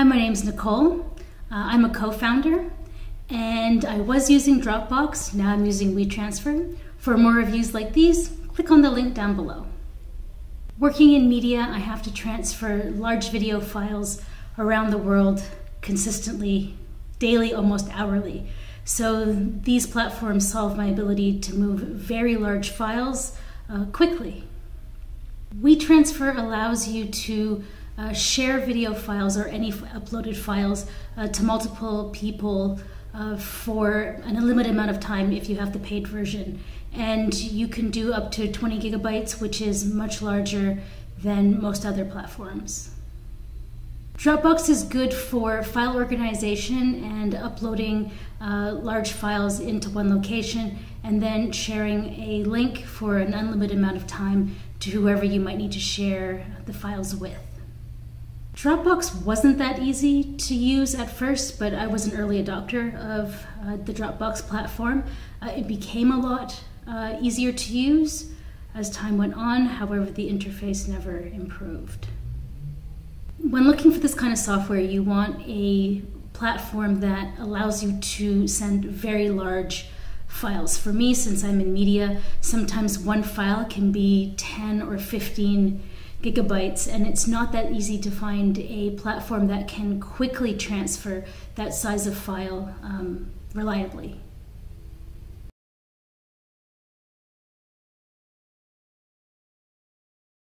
Hi, my name's Nicole. I'm a co-founder, and I was using Dropbox. Now I'm using WeTransfer. For more reviews like these, click on the link down below. Working in media, I have to transfer large video files around the world consistently, daily, almost hourly. So these platforms solve my ability to move very large files quickly. WeTransfer allows you to share video files or any uploaded files to multiple people for an unlimited amount of time if you have the paid version. And you can do up to 20 gigabytes, which is much larger than most other platforms. Dropbox is good for file organization and uploading large files into one location and then sharing a link for an unlimited amount of time to whoever you might need to share the files with. Dropbox wasn't that easy to use at first, but I was an early adopter of the Dropbox platform. It became a lot easier to use as time went on. However, the interface never improved. When looking for this kind of software, you want a platform that allows you to send very large files. For me, since I'm in media, sometimes one file can be 10 or 15 gigabytes, and it's not that easy to find a platform that can quickly transfer that size of file reliably.